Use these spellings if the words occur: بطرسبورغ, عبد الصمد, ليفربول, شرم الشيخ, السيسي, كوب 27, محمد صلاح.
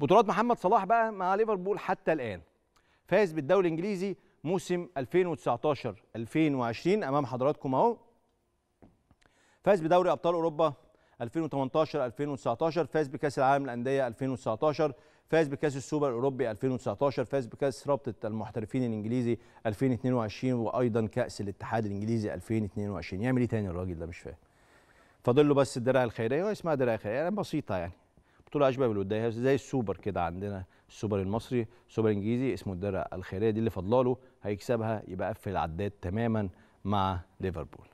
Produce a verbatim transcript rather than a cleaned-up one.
بطولات محمد صلاح بقى مع ليفربول حتى الآن. فاز بالدوري الإنجليزي موسم ألفين وتسعتاشر ألفين وعشرين أمام حضراتكم أهو. فاز بدوري أبطال أوروبا ألفين وتمنتاشر ألفين وتسعتاشر، فاز بكأس العالم للأندية ألفين وتسعتاشر، فاز بكأس السوبر الأوروبي ألفين وتسعتاشر، فاز بكأس رابطة المحترفين الإنجليزي ألفين واتنين وعشرين، وأيضا كأس الاتحاد الإنجليزي ألفين واتنين وعشرين. يعمل إيه تاني الراجل ده؟ مش فاهم. فاضل له بس الدرع الخيرية، هو اسمها درع خيرية، يعني بسيطة، يعني بطولة أشبه بالوداية زي السوبر كده. عندنا السوبر المصري، السوبر الإنجليزي، اسمه الدرع الخيرية، دي اللي فاضلاله، هيكسبها يبقى قفل العداد تماما مع ليفربول.